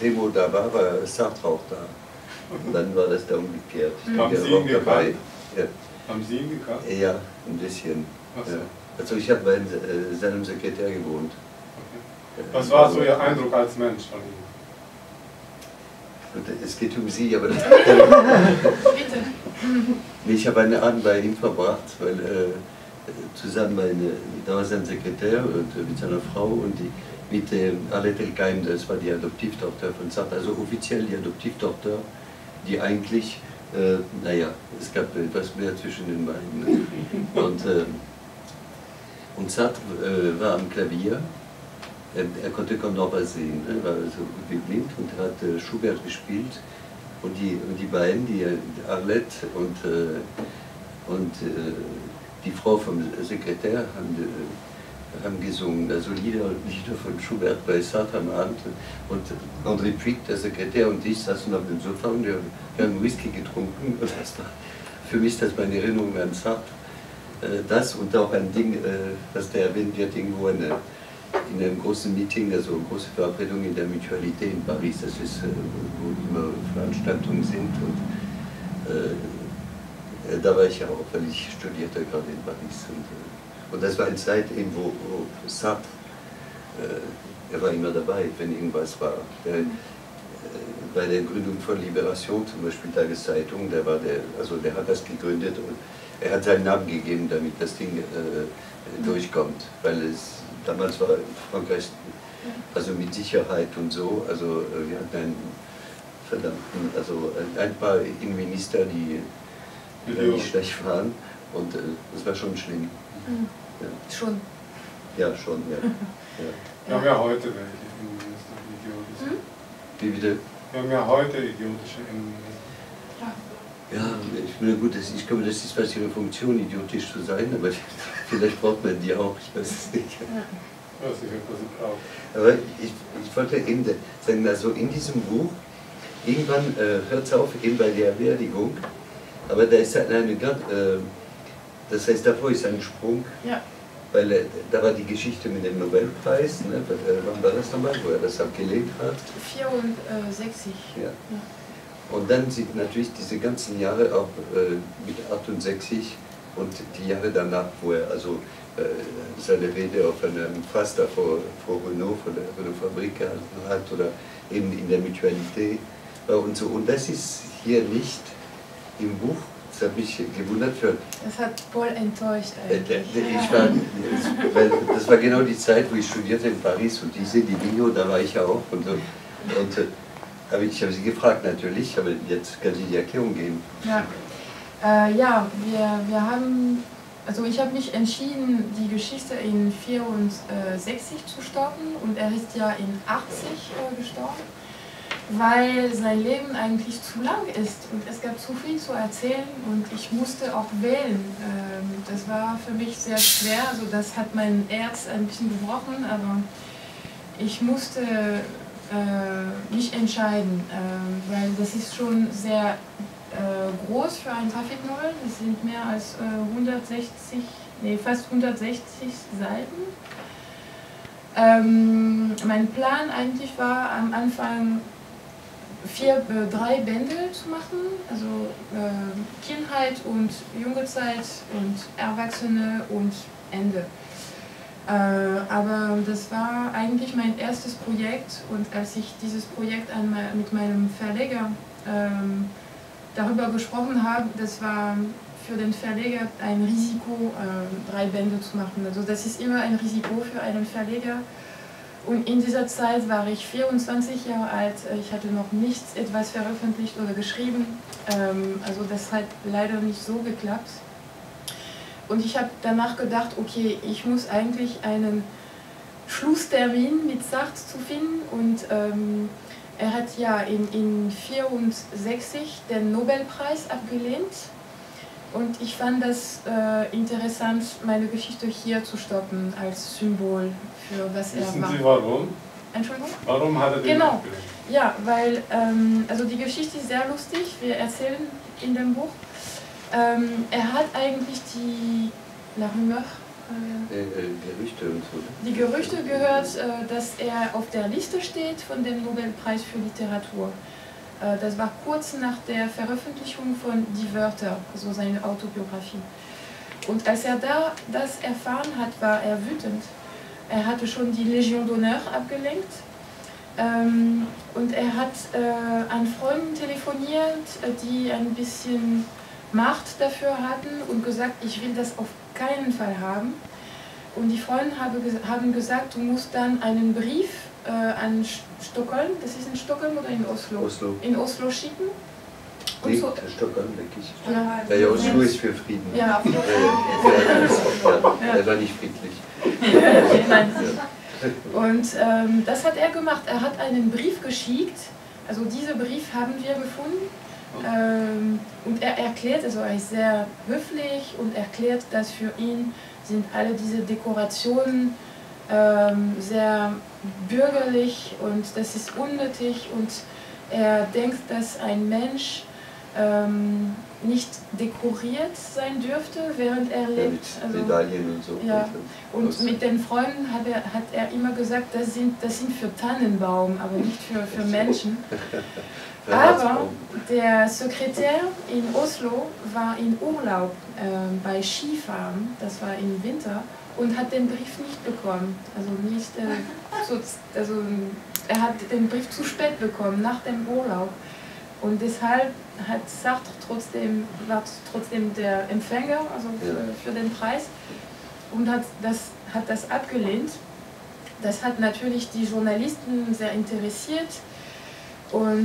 Demo da war, war Sartre auch da. Und dann war das da umgekehrt. Haben Sie ihn gekannt? Ja. Haben Sie ihn gekannt? Ja, ein bisschen. Ach so. Ja. Also ich habe bei seinem Sekretär gewohnt. Okay. Was war so Ihr Eindruck als Mensch von ihm? Es geht um Sie, aber das ich habe einen Abend bei ihm verbracht, weil zusammen mit seinem Sekretär und mit seiner Frau und mit Arlette Elkaïm, das war die Adoptivtochter von Sartre, also offiziell die Adoptivtochter, die eigentlich, naja, es gab etwas mehr zwischen den beiden. Und Sartre war am Klavier. Er konnte kaum noch was sehen, er war so gut wie blind und hat Schubert gespielt. Und die beiden, die Arlette und die Frau vom Sekretär, haben gesungen, also Lieder von Schubert bei Sartre am Abend. Und André Puig, der Sekretär, und ich saßen auf dem Sofa und wir haben Whisky getrunken. Und das war, für mich das meine Erinnerung an Sartre. Das und auch ein Ding, was da erwähnt wird, irgendwo in einem großen Meeting, also eine große Verabredung in der Mutualité in Paris, das ist, wo immer Veranstaltungen sind. Und da war ich ja auch, weil ich studierte gerade in Paris. Und das war eine Zeit, wo Sartre, er war immer dabei, wenn irgendwas war. Bei der Gründung von Libération, zum Beispiel Tageszeitung, der hat das gegründet und er hat seinen Namen gegeben, damit das Ding durchkommt, weil es damals war Frankreich, also mit Sicherheit und so, also wir hatten ein paar Innenminister, die nicht schlecht waren und das war schon schlimm. Mhm. Ja. Schon? Ja, schon, ja. Wir haben ja heute welche Innenminister, die idiotisch. Wie bitte? Wir haben ja heute idiotische Innenminister. Ja. Ja, ich meine, gut, ich glaube, das ist fast ihre Funktion, idiotisch zu sein, aber vielleicht braucht man die auch, ich weiß es nicht. Aber ich wollte eben sagen, also in diesem Buch, irgendwann hört es auf, eben bei der Beerdigung, aber da ist das heißt, davor ist ein Sprung, ja. Weil da war die Geschichte mit dem Nobelpreis, ne? Wann war das nochmal, wo er das abgelehnt hat? 64. Ja. Ja. Und dann sind natürlich diese ganzen Jahre auch mit 68 und die Jahre danach, wo er seine Rede auf einem Fass da vor Renault, von der Renault-Fabrik gehalten hat oder eben in der Mutualité und so. Und das ist hier nicht im Buch, das hat mich gewundert. Das hat voll enttäuscht eigentlich. Das war genau die Zeit, wo ich studierte in Paris und ich sehe die Video, da war ich ja auch und so. Ich habe sie gefragt natürlich, aber jetzt kann sie die Erklärung geben. Ja, ich habe mich entschieden, die Geschichte in 64 zu starten und er ist ja in 80 gestorben, weil sein Leben eigentlich zu lang ist und es gab zu viel zu erzählen und ich musste auch wählen. Das war für mich sehr schwer, also das hat mein Herz ein bisschen gebrochen, aber ich musste mich entscheiden, weil das ist schon sehr groß für ein Graphic Novel. Das sind mehr als fast 160 Seiten. Mein Plan eigentlich war am Anfang drei Bände zu machen, also Kindheit und junge Zeit und Erwachsene und Ende. Aber das war eigentlich mein erstes Projekt und als ich dieses Projekt einmal mit meinem Verleger darüber gesprochen habe, das war für den Verleger ein Risiko, drei Bände zu machen. Also das ist immer ein Risiko für einen Verleger und in dieser Zeit war ich 24 Jahre alt, ich hatte noch nichts etwas veröffentlicht oder geschrieben, also das hat leider nicht so geklappt. Und ich habe danach gedacht, okay, ich muss eigentlich einen Schlusstermin mit Sartre zu finden. Und er hat ja in 64 den Nobelpreis abgelehnt. Und ich fand das interessant, meine Geschichte hier zu stoppen als Symbol für was er war. Wissen Sie warum? Entschuldigung? Warum hat er den Genau. Abgelehnt? Ja, weil also die Geschichte ist sehr lustig. Wir erzählen in dem Buch. Er hat eigentlich die La Rumeur, Gerüchte und so. Die Gerüchte gehört, dass er auf der Liste steht von dem Nobelpreis für Literatur. Das war kurz nach der Veröffentlichung von Die Wörter, also seine Autobiografie. Und als er das erfahren hat, war er wütend. Er hatte schon die Légion d'honneur abgelenkt. Und er hat an Freunden telefoniert, die ein bisschen Macht dafür hatten und gesagt, ich will das auf keinen Fall haben. Und die Freunde haben gesagt, du musst dann einen Brief an Stockholm, das ist in Stockholm oder in Oslo? Oslo. In Oslo schicken. Und nee, so Stockholm, denke ich. Ja, ja, Oslo ist für Frieden. Ja, Frieden. Er war nicht friedlich. Nein. Und das hat er gemacht. Er hat einen Brief geschickt. Also diesen Brief haben wir gefunden. Und er erklärt, also er ist sehr höflich und erklärt, dass für ihn sind alle diese Dekorationen sehr bürgerlich und das ist unnötig und er denkt, dass ein Mensch nicht dekoriert sein dürfte, während er lebt. Also, Medaillen und so. Ja. Und mit den Freunden hat er immer gesagt, das sind für Tannenbaum, aber nicht für Menschen. Aber der Sekretär in Oslo war in Urlaub bei Skifahren, das war im Winter, und hat den Brief nicht bekommen. Also nicht, er hat den Brief zu spät bekommen, nach dem Urlaub. Und deshalb hat Sartre war trotzdem der Empfänger also für den Preis und hat das abgelehnt. Das hat natürlich die Journalisten sehr interessiert. Und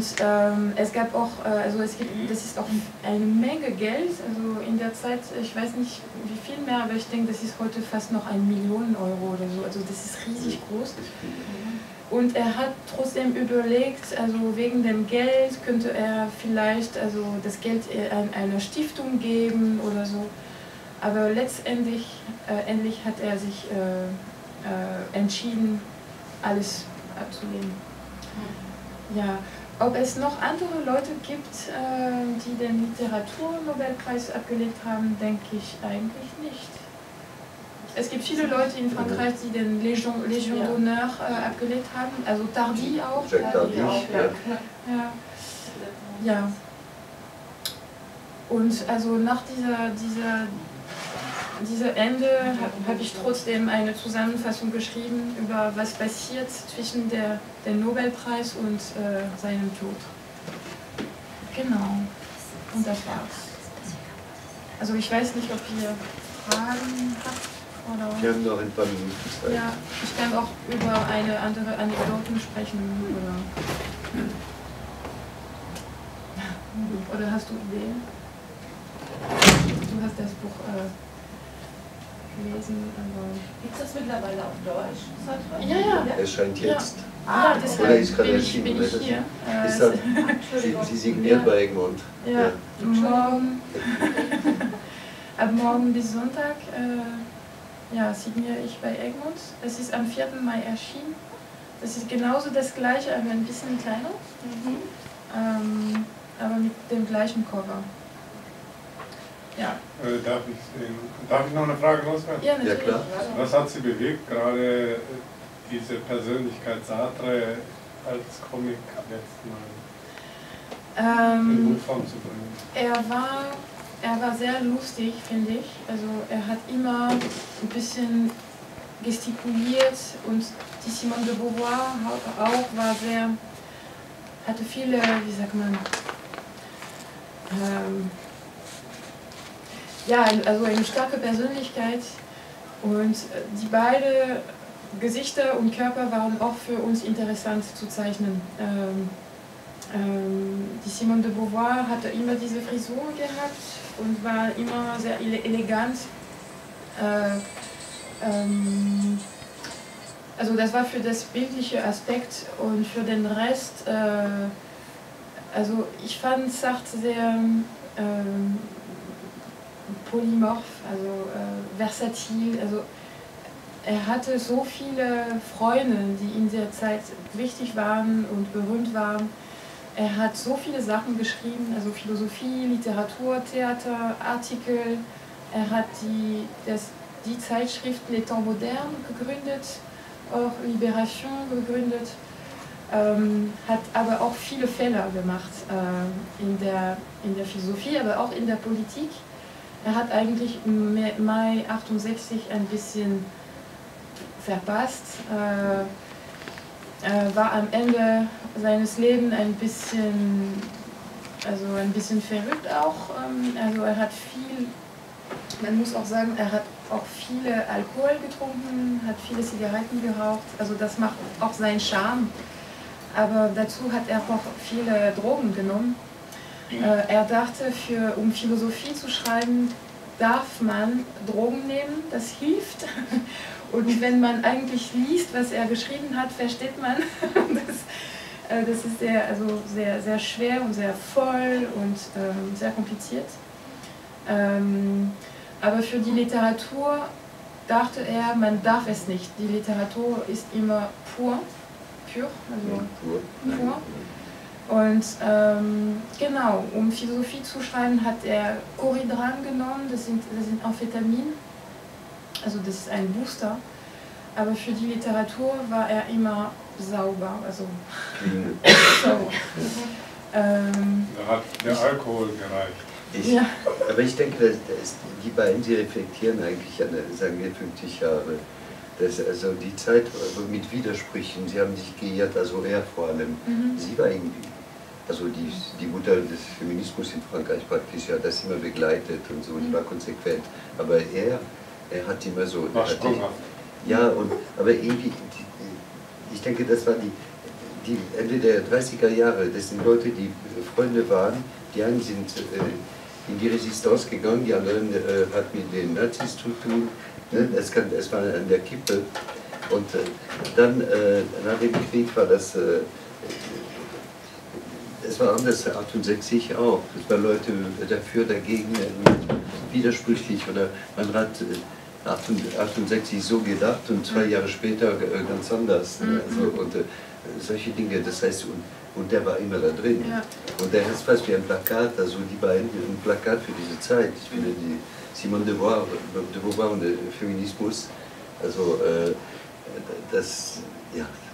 es gab auch, das ist auch eine Menge Geld, also in der Zeit, ich weiß nicht wie viel mehr, aber ich denke, das ist heute fast noch 1 Million Euro oder so, also das ist riesig groß. Und er hat trotzdem überlegt, also wegen dem Geld könnte er vielleicht also das Geld an eine Stiftung geben oder so, aber letztendlich endlich hat er sich entschieden, alles abzulehnen. Ja, ob es noch andere Leute gibt, die den Literaturnobelpreis abgelehnt haben, denke ich eigentlich nicht. Es gibt viele Leute in Frankreich, die den Légion d'honneur abgelehnt haben, also Tardy auch. Ja. Und also nach diesem Ende habe ich trotzdem eine Zusammenfassung geschrieben über was passiert zwischen dem Nobelpreis und seinem Tod. Genau. Und das war's. Also ich weiß nicht, ob ihr Fragen habt oder... Wir haben noch ein paar Minuten Zeit. Ja, ich kann auch über eine andere Anekdote sprechen oder... Oder hast du Ideen? Du hast das Buch... Gibt es das mittlerweile auf Deutsch? Sartre? Ja, ja. Es scheint jetzt. Ah, das ist gerade erschienen. Sie signiert bei Egmont. Ja. Ja. Morgen. Ab morgen bis Sonntag signiere ich bei Egmont. Es ist am 4. Mai erschienen. Das ist genauso das gleiche, aber ein bisschen kleiner. Mhm. Aber mit dem gleichen Cover. Ja. Darf ich noch eine Frage loswerden? Ja, natürlich. Ja, klar. Was hat Sie bewegt, gerade diese Persönlichkeit Sartre als Comic am letzten Mal in Buchform zu bringen? Er war sehr lustig, finde ich. Also er hat immer ein bisschen gestikuliert und die Simone de Beauvoir auch hatte viele, wie sagt man, ja, also eine starke Persönlichkeit und die beiden Gesichter und Körper waren auch für uns interessant zu zeichnen. Die Simone de Beauvoir hatte immer diese Frisur gehabt und war immer sehr elegant. Also das war für das bildliche Aspekt und für den Rest, also ich fand Sartre sehr... polymorph, also versatil, also Er hatte so viele Freunde, die in der Zeit wichtig waren und berühmt waren. Er hat so viele Sachen geschrieben, also Philosophie, Literatur, Theater, Artikel. Er hat die Zeitschrift Les Temps Modernes gegründet, auch Libération gegründet, hat aber auch viele Fehler gemacht in der Philosophie, aber auch in der Politik. Er hat eigentlich im Mai 68 ein bisschen verpasst. Er war am Ende seines Lebens ein bisschen verrückt auch. Also er hat viel, man muss auch sagen, er hat auch viele Alkohol getrunken, hat viele Zigaretten geraucht. Also das macht auch seinen Charme. Aber dazu hat er auch viele Drogen genommen. Er dachte, um Philosophie zu schreiben, darf man Drogen nehmen, das hilft. Und wenn man eigentlich liest, was er geschrieben hat, versteht man, das ist sehr schwer und sehr voll und sehr kompliziert. Aber für die Literatur dachte er, man darf es nicht. Die Literatur ist immer pur. Und genau, um Philosophie zu schreiben, hat er Coridran genommen, das sind Amphetamin, also das ist ein Booster. Aber für die Literatur war er immer sauber, also so. Da hat der Alkohol gereicht. Aber ich denke, die beiden, die reflektieren eigentlich an, sagen wir, 50 Jahre. Das, also die Zeit mit Widersprüchen, sie haben sich geirrt, also er vor allem. Sie war irgendwie, also die Mutter des Feminismus in Frankreich praktisch, ja, das immer begleitet und so, die war konsequent. Aber er hat immer so... War sprunghaft. Ja, und, aber irgendwie, ich denke, das war die Ende der 30er Jahre, das sind Leute, die Freunde waren, die einen sind in die Resistance gegangen, die anderen hat mit den Nazis zu tun. Es war an der Kippe und dann nach dem Krieg war das, es war anders, 68 auch, es waren Leute dafür, dagegen, widersprüchlich oder man hat 68 so gedacht und 2 Jahre später ganz anders, also, und solche Dinge, das heißt, und der war immer da drin und der ist fast wie ein Plakat, also die beiden, ein Plakat für diese Zeit, ich finde die Simone de Beauvoir und der Feminismus, also das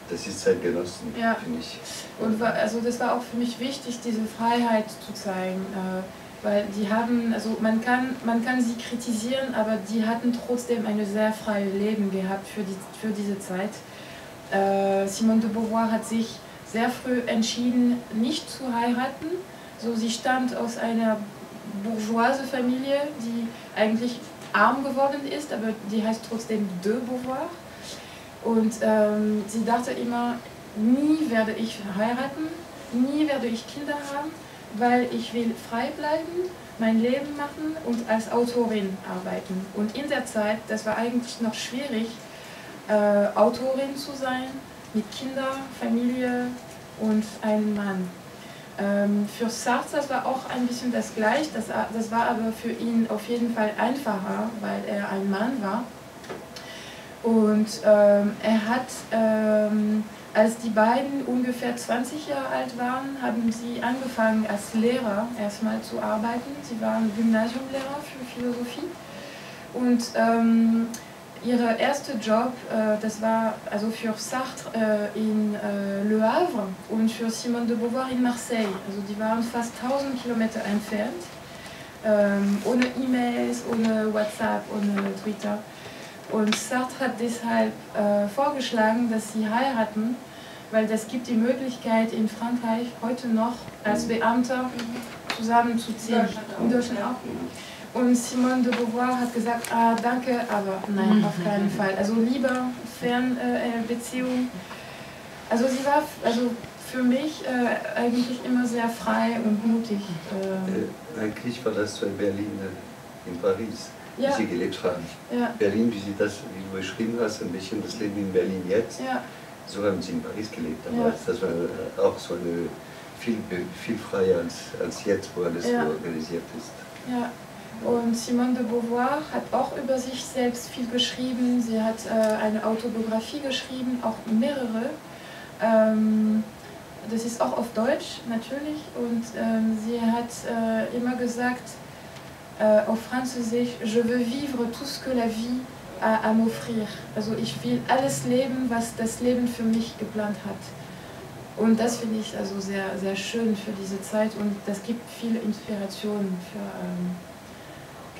ist zeitgenossen, finde ich. Und also das war auch für mich wichtig, diese Freiheit zu zeigen, weil die haben, also man kann sie kritisieren, aber die hatten trotzdem ein sehr freies Leben gehabt für diese Zeit. Simone de Beauvoir hat sich sehr früh entschieden, nicht zu heiraten, so sie stammt aus einer bourgeoise Familie, die eigentlich arm geworden ist, aber die heißt trotzdem de Beauvoir. Und sie dachte immer, nie werde ich heiraten, nie werde ich Kinder haben, weil ich will frei bleiben, mein Leben machen und als Autorin arbeiten. Und in der Zeit, das war eigentlich noch schwierig, Autorin zu sein, mit Kindern, Familie und einem Mann. Für Sartre das war auch ein bisschen das Gleiche, das war aber für ihn auf jeden Fall einfacher, weil er ein Mann war. Und er hat, als die beiden ungefähr 20 Jahre alt waren, haben sie angefangen als Lehrer erstmal zu arbeiten. Sie waren Gymnasiumlehrer für Philosophie und ihr erster Job, das war also für Sartre in Le Havre und für Simone de Beauvoir in Marseille. Also die waren fast 1000 Kilometer entfernt, ohne E-Mails, ohne WhatsApp, ohne Twitter. Und Sartre hat deshalb vorgeschlagen, dass sie heiraten, weil das gibt die Möglichkeit in Frankreich heute noch als Beamter zusammenzuziehen. In Deutschland auch. Und Simone de Beauvoir hat gesagt, ah danke, aber nein, auf keinen Fall. Also lieber Fernbeziehung. Also sie war für mich eigentlich immer sehr frei und mutig. Eigentlich war das so in Berlin, in Paris, wie sie gelebt haben. Berlin, wie du beschrieben hast, ein bisschen das Leben in Berlin jetzt. So haben sie in Paris gelebt, aber das war auch so eine viel freier als jetzt, wo alles so organisiert ist. Und Simone de Beauvoir hat auch über sich selbst viel geschrieben. Sie hat eine Autobiografie geschrieben, auch mehrere. Das ist auch auf Deutsch natürlich. Und sie hat immer gesagt, auf Französisch, je veux vivre tout ce que la vie a à m'offrir. Also ich will alles leben, was das Leben für mich geplant hat. Und das finde ich also sehr, sehr schön für diese Zeit. Und das gibt viel Inspiration für...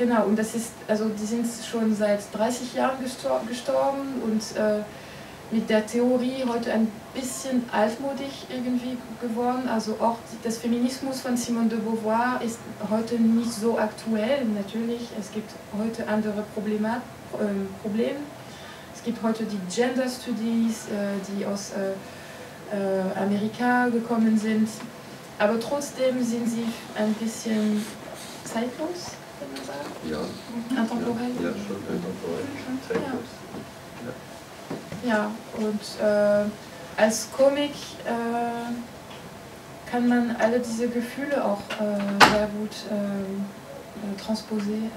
Genau, und das ist, also die sind schon seit 30 Jahren gestorben und mit der Theorie heute ein bisschen altmodisch irgendwie geworden. Also auch das Feminismus von Simone de Beauvoir ist heute nicht so aktuell, natürlich. Es gibt heute andere Probleme. Es gibt heute die Gender Studies, die aus Amerika gekommen sind. Aber trotzdem sind sie ein bisschen zeitlos. Ja. Intemporell. Ja, schon intemporell. Ja. Ja, und als Comic kann man alle diese Gefühle auch sehr gut transportieren.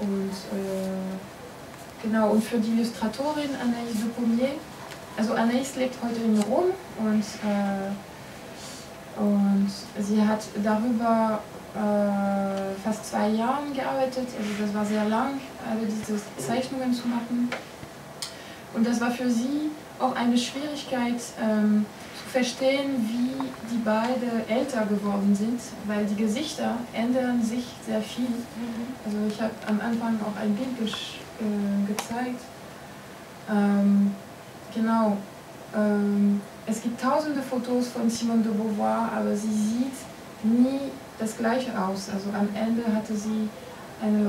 Ja. Und genau, und für die Illustratorin Anaïs Depommier, also Anaïs lebt heute in Rom und sie hat darüber fast 2 Jahren gearbeitet, also das war sehr lang, alle diese Zeichnungen zu machen. Und das war für sie auch eine Schwierigkeit zu verstehen, wie die beiden älter geworden sind, weil die Gesichter ändern sich sehr viel. Also ich habe am Anfang auch ein Bild gezeigt. Genau. Es gibt tausende Fotos von Simone de Beauvoir, aber sie sieht nie das gleiche aus. Also am Ende hatte sie ein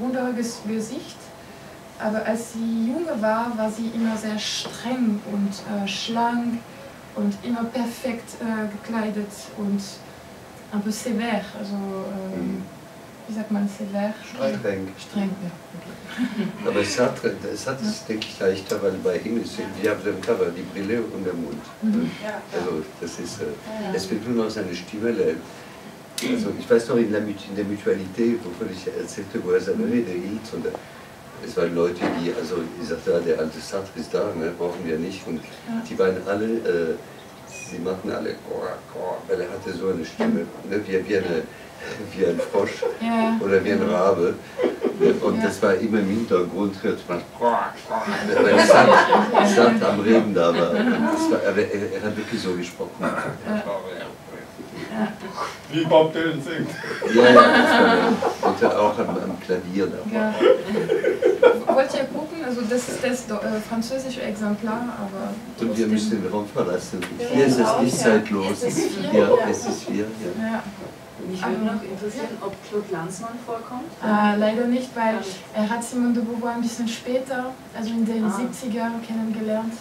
runderes Gesicht, aber als sie jung war, war sie immer sehr streng und schlank und immer perfekt gekleidet und ein bisschen sévère, also wie sagt man sévère? Streng. Streng, ja. Okay. Aber Sartre, das hat es, denke ich, leichter, weil bei ihm ist, wie auf dem Cover, die Brille und der Mund. Mhm. Ja, also das ist, es wird nur noch seine Stimme. Also ich weiß noch, in der Mutualité, wovon ich erzählte, wo er seine Rede hielt, und es waren Leute, die, also ich sagte, ja, der alte Sartre ist da, ne, brauchen wir nicht, und die waren alle, sie machten alle, weil er hatte so eine Stimme, ne, wie ein Frosch oder wie ein Rabe, und das war immer im Hintergrund, hört man, weil Sartre am Reden da war, er hat wirklich so gesprochen. Wie Bob Dylan singt. Ja, und auch am Klavier. Ja. Wollt ihr gucken? Also das ist das französische Exemplar, aber... Und wir müssen den Raum verlassen. Hier ist es nicht zeitlos. Es ist vier. Ja. Mich würde noch interessieren, ob Claude Lanzmann vorkommt? Leider nicht, weil er hat Simone de Beauvoir ein bisschen später, also in den 70ern, kennengelernt.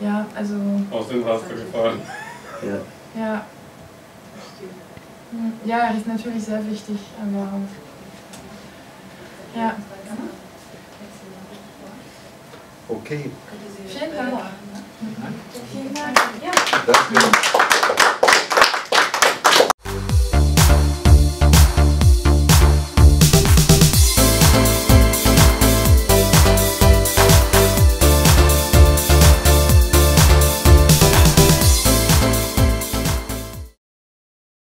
Okay. Ja, also... Aus dem Raster gefallen. Ja. Ja. Ja, er ist natürlich sehr wichtig, aber ja. Okay. Vielen Dank. Vielen Dank. Ja. Danke.